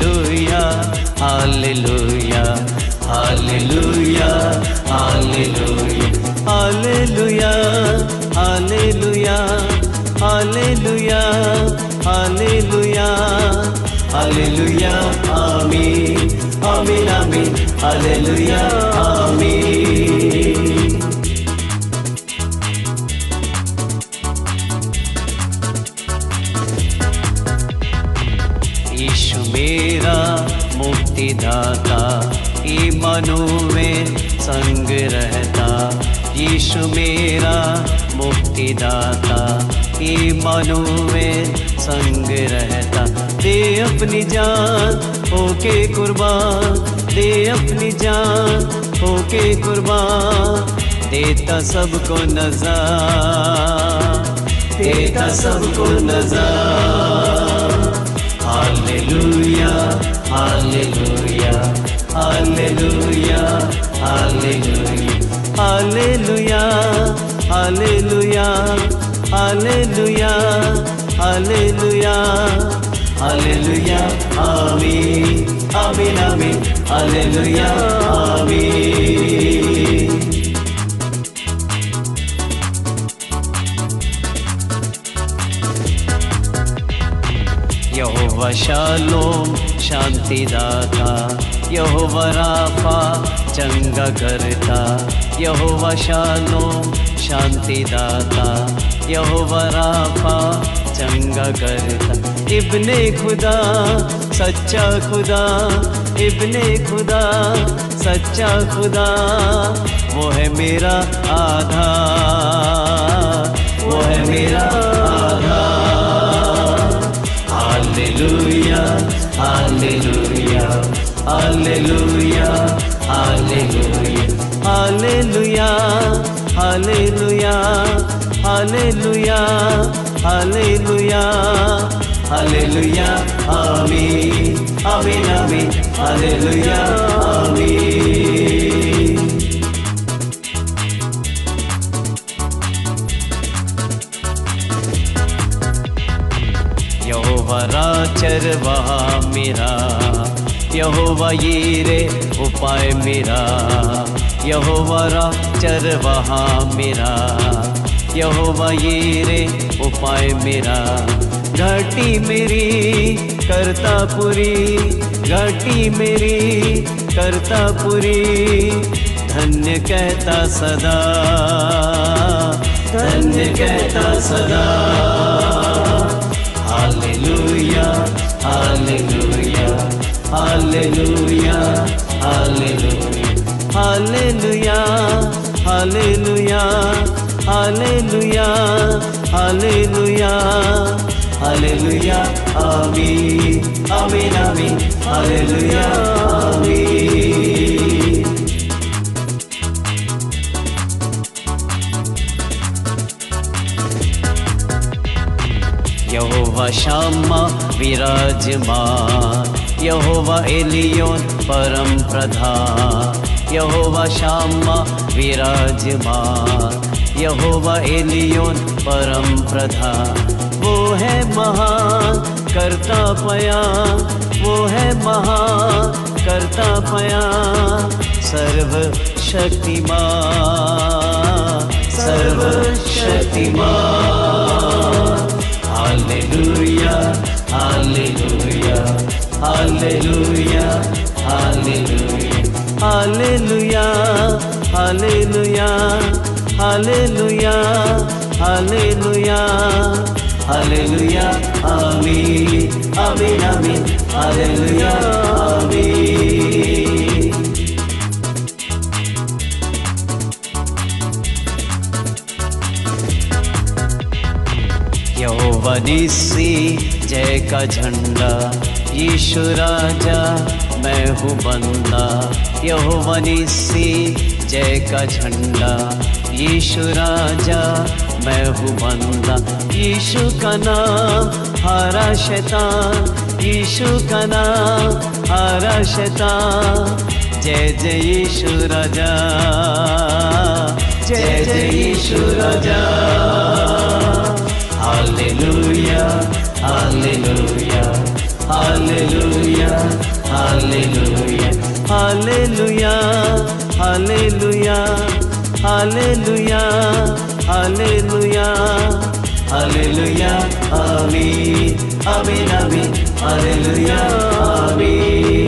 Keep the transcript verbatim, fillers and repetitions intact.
Hallelujah hallelujah hallelujah hallelujah hallelujah hallelujah hallelujah hallelujah आमीन आमीन आमीन हालेलुया आमीन। यीशु मेरा मुक्तिदाता, ईमानों में संग रहता। यीशु मेरा मुक्तिदाता, ईमानों में संग रहता। दे अपनी जान होके कुर्बान, दे अपनी जान होके कुर्बान। देता सबको नज़ारा, देता सबको नज़ारा। Hallelujah hallelujah hallelujah hallelujah hallelujah hallelujah hallelujah hallelujah आमीन आमीन आमीन हालेलुया आमीन। यहोवा शालोम शांतिदाता, यहोवा राफा चंगा करता। यहोवा शालोम शांतिदाता, यहोवा राफा चंगा करता। इब्ने खुदा सच्चा खुदा, इब्ने खुदा सच्चा खुदा। वो है मेरा आधार, वो है मेरा आधार। Hallelujah hallelujah hallelujah hallelujah hallelujah hallelujah hallelujah hallelujah आमीन आमीन आमीन हालेलुया आमीन। यहोवा चरवाहा मेरा, यहोवा यिरे उपाय मेरा। यहोवा चरवाहा मेरा, यहोवा यिरे उपाय मेरा। घाटी मेरी करता पूरी, घाटी मेरी करता पूरी। धन्य कहता सदा, धन्य कहता सदा। Hallelujah hallelujah hallelujah hallelujah hallelujah hallelujah hallelujah hallelujah आमीन आमीन आमीन हालेलुया आमीन। यहोवा शामा विराजमान, यहोवा एलियोन परम प्रधान। यहोवा शामा विराजमान, यहोवा एलियोन परम प्रधान। वो है महान करता बयान, वो है महान करता बयान। सर्वशक्तिमान सर्वशक्तिमान। Hallelujah hallelujah hallelujah hallelujah hallelujah hallelujah hallelujah hallelujah आमीन आमीन आमीन हालेलुया आमीन। यहोवा निस्सी जय का झंडा, यीशु राजा मैं हूँ बंदा। यहोवा निस्सी जय का झंडा, यीशु राजा मैं हूँ बंदा। यीशु का नाम हारा शैतान, यीशु का नाम हारा शैतान। जय जय यीशु राजा, जय जय यीशु राजा। Hallelujah hallelujah hallelujah hallelujah hallelujah hallelujah hallelujah hallelujah hallelujah आमीन आमीन आमीन हालेलुया आमीन।